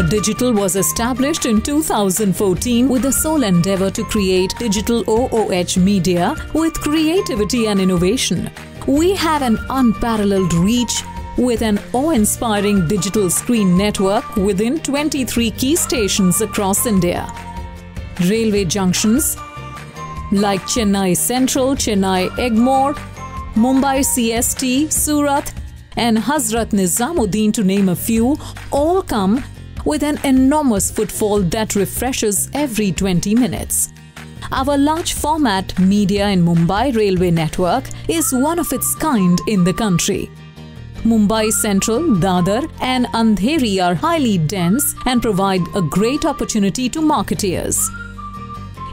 Armour Digital was established in 2014 with the sole endeavour to create digital OOH media with creativity and innovation. We have an unparalleled reach with an awe-inspiring digital screen network within 23 key stations across India. Railway junctions like Chennai Central, Chennai Egmore, Mumbai CST, Surat and Hazrat Nizamuddin, to name a few, all come with an enormous footfall that refreshes every 20 minutes. Our large format media in Mumbai railway network is one of its kind in the country. Mumbai Central, Dadar and Andheri are highly dense and provide a great opportunity to marketeers.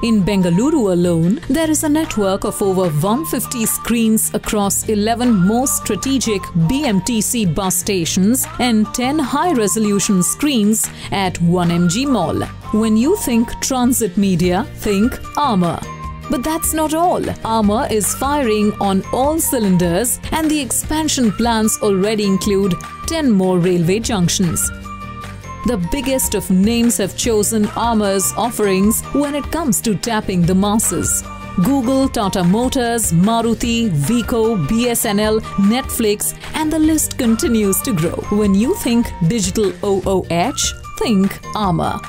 In Bengaluru alone, there is a network of over 150 screens across 11 most strategic BMTC bus stations and 10 high-resolution screens at 1MG Mall. When you think transit media, think Armour. But that's not all. Armour is firing on all cylinders and the expansion plans already include 10 more railway junctions. The biggest of names have chosen Armour's offerings when it comes to tapping the masses. Google, Tata Motors, Maruti, Vico, BSNL, Netflix and the list continues to grow. When you think digital OOH, think Armour.